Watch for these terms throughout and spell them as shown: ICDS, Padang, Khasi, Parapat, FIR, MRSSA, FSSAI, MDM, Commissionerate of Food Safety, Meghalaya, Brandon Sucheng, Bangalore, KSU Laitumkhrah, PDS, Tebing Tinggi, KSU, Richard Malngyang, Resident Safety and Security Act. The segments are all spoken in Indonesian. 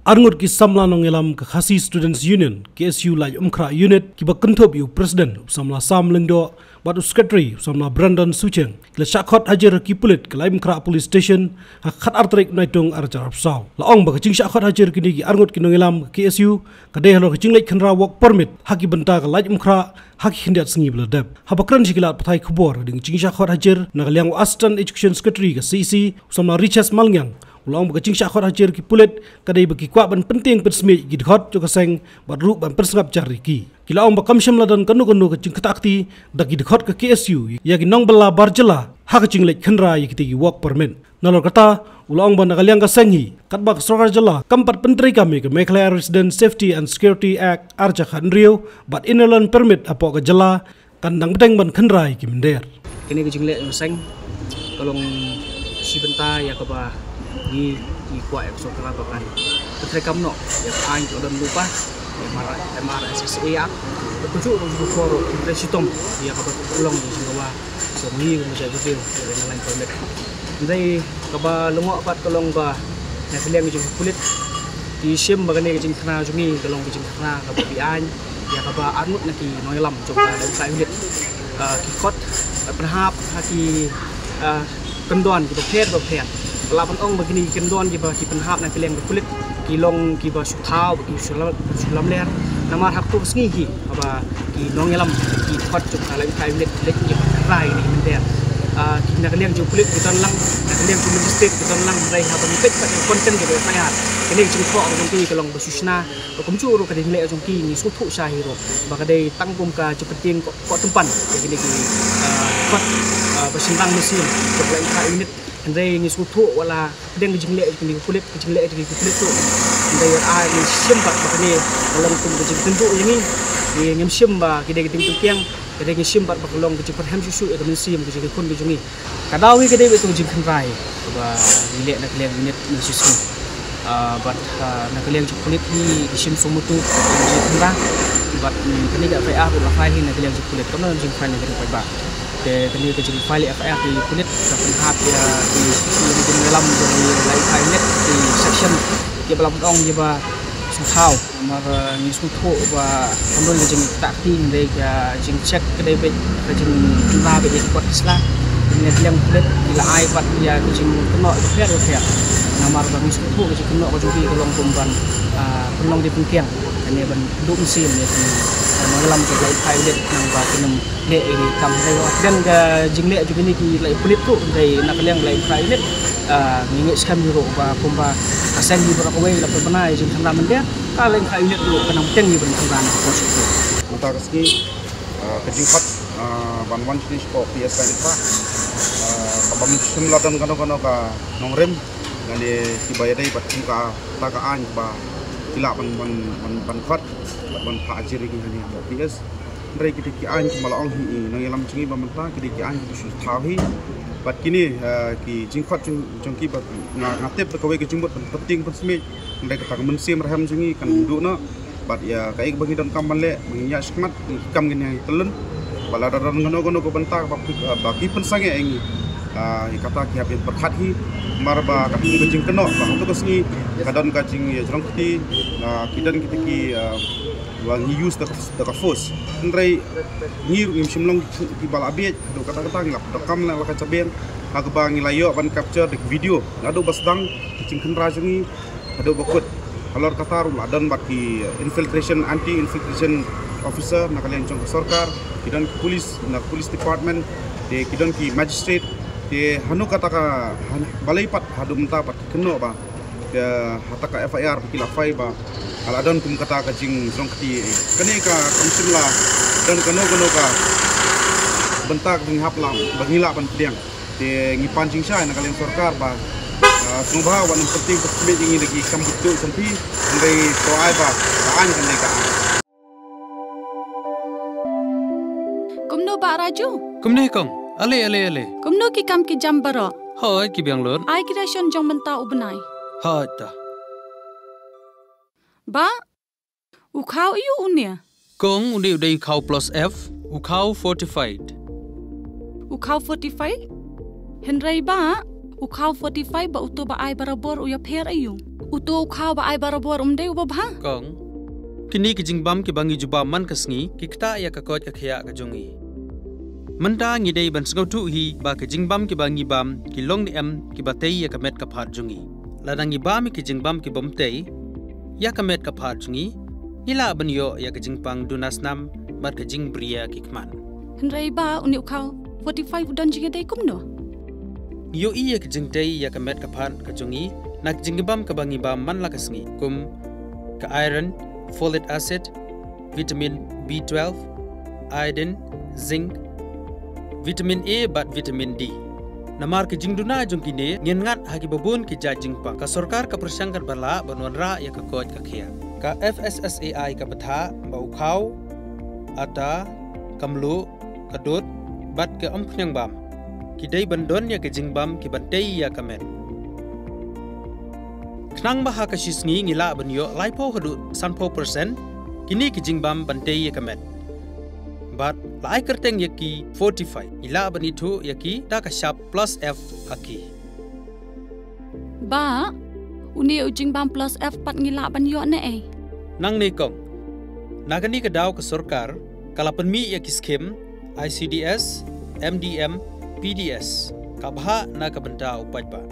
Arngot ki samla nongelam ke khasi Students Union KSU Laitumkhrah unit ki bakentop yu president samla sam lengdo batu secretary samla Brandon Sucheng le shakhot hajar ki pulit ke Laitumkhrah police station ha khat artrik naitung arjarap saw laong ba kecing shakhot hajar ki arngot ki nongelam KSU kadeh lo kecing lek khenra work permit haki benta ke Laitumkhrah haki hindat sengi bledep ha bakran sikilat pathai khobor ding kecing shakhot hajar na liang assistant education secretary ke CC samla Richard Malngyang ulang bagacing syakhot hajir ki pulit kadai bagi kuat ban penting persmi gi dhot jo kaseng badru ban persngap cari ki kilaung bakam syamla dan kanu kecing ketakti dagi dhot ke KSU ya ginong bela barjela hak kecing lek khenra yikiti work permit nalor kata ulang ban kaliang kasengi katba sorgar jela kampat pentri kami ke Meghalaya Resident Safety and Security Act arja khanrio bat inland permit apo ke jela kandang bedeng ban khenra yikimder kini kecing lek seng tolong si benta ya kaba gi kuat ekso kala bakan terkam nok ya ai odon lupa MRSSA ak betul untuk foro presitom ya kabar ulang di semua semi menjadi video dengan lain permit jadi kabar lengok pat kolong ba nasilang di kulit di sim bagane kecing kena jumi kolong kecing kena kabar bian ya kabar anut lagi noilam coba dan saya lihat kikot berhap hati kendoan di bokher lapan ong begini kendon giba ki penhap na keleng kulit kilong giba sutau ki sulam ler nama hak tu sengi ki aba ki nong elam ki khot chuk kala kai lek lek ki rai ni menter ki na keleng ju kulit kitan lang na keleng tu logistik kitan lang rai ha pamipet pat konten giba sangat ini jing kho ong ki kelong basusna kom chu ro kadin lek jong ki ni su thu sa hero bakadai tang pom ka jepeting ko tempan begini ki khot basintang mesin keleng kai unit andai ngisu thu wala deng jingle ni kulit jingle ni kulit tu andai ai ni sempat bakni dalam kum jingle tentu ini ni ngem semba kidai kiting tukiang kidai ngem sempat baklong ke perham susu e kemensim ke jingle kun bijungi kadawi kidai betung jingle rai ba ni lek nak lek unit ni susu bat nak lek kulit ni sim sumutu jingle rai bat kini dak fai ah nak fai ni nak lek kulit kena jingle fai ni kena ba ke kini ke jingle file FR di kulit penghap ya di dalam dari lain kabinet di section dia belakang dia ba sutau mar ni sutau ba kondol jing takti ndai ya jing check kedai ke jing tuna be ikut slah ni yang kulit bila ai pat ya jing kena refer nama bang ni sutau ke kena ke jodi kolong tumban kolong di pingkiang ini ban dum sim ni malam ke lain kabinet nang ba kenem lek ini kam saya dan ke jingle juga ni ki lain kulit tu dari nak liang lain kabinet ngingik skam juro ba pomba asen di berapa way dapat benai jin kena mendet kaleng kabinet dulu kena penting ni berkenaan proses tu untuk ski kejingkat ban wan jenis ko PS Kalifa kabam simlatan kano ka nongrem ngale sibaya dai patung ka takaan ba kila ban khot ban phajiri ki ni PS rei ki ki an ki malaong hi nang elam chingi ba manta ki ki an ki su thau hi bat kini ki jingkhot jong ki ba ngatep ka wei ki jingbat penting persmi ndai ka tak mensim raham jingi kan duna bat ya kaik bangi dan kam le mengnya skmat kam ngene telun baladaran ngono ko banta ba ki pensang e ngi kata ki habit berkhat hi marba kaki kecing kena waktu kesini kadang kacing ya jerang kiti kidan kita ki wangi use the force ndrai ngiru imsimlong di balabet do kata-kata ngap dokam la kacaben agba ngilayo ban capture dik video ngado basdang kecing kena jungi ado bakut alor kata rum adan baki infiltration anti infiltration officer nakalian jong sarkar kidan ki police nak police department de kidan ki magistrate ke hanu kata ka balai pat hadum ta pat keno ba ke hata ka FIR kila fai ba ala don kum kata ka jing jong kati kene ka kamsimla don keno keno ka bentak ding haplam bagila ban tiang te ngi pancing sha na kalian sarkar ba sumba wan penting pertme jingi lagi kam betul sampi ndai toai ba taan kene ka kumno ba raju kumne kong Ale. Kumno ki kam ki jam baro. Hoi ki Bangalore. Ai ki ration jong menta ubnai. Ha ta. Ba. U khau iu unia. Kong undi udai khau plus F. U khau fortified. U khau fortified? Henry ba. U khau fortified ba uto ba ai barabor u ya pher ayu. Uto kau ba ai barabor umdei uba bang? Kong, kini kijingbam kibangi juba man kesngi kita ya kakot kakhiak kajungi. Menta ngidei ban sengau tuhi ba kijingbam kibangi bam kilong diem kibatei ya kamet kapat jungi. Ladangi bam kijingbam kibamtei ya kamet kapat jungi. Ila benyo ya kijingpang dunasnam bar kijing bria kikman. Hendrai ba uni ukau 45 dan juga dei kumno. Yo iya kijingtei ya kamet kapat kajungi. Nak jingbam kebangibam man lakasngi kum ke iron, folate acid, vitamin B12, iodine, zinc, vitamin A bat vitamin D. Namar ke jingduna jung kini ngengat hagi babun ke jajingpa ka sorkar ka persyangkan bala banuan ra ya ka kod ka khia. Ka FSSAI ka betha ba ukhau ata kamlu kadut bat ke amkhnyang bam. Kidai bandon ya ke jingbam ki bandai ya kamet. Nang baha kashisngi ngila banyo laipo hadu sanpo persen kini kijingbam bantei yakamet. Bat lai kerteng yaki 45 ila banitu yaki takashap plus F aki. Ba uni ujingbam plus F pat ngila banyo ne. Nang nekong nagani kedau ke sorkar kalapanmi yaki skim ICDS, MDM, PDS kabha nakabenta upajba.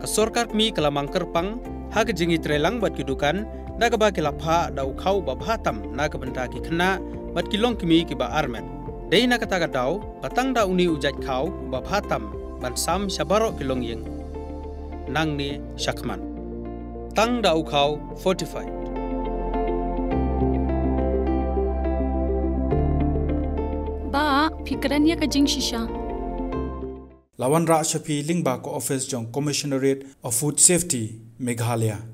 Kasorkar mi kelamang kerpang hak jingi trelang bat kidukan da ka ba kilapha da ukhau ba bhatam na ka banta ki khna bat kilong kimi ki ba armen dei na kata ka dau patang da uni ujaj khau ba bhatam ban sam sabaro kilong yeng nang ni shakman tang da ukhau 45 ba fikran ya ka jing shisha Lawan Rak Shafi Lingba Ko Office Jong Commissionerate of Food Safety Meghalaya.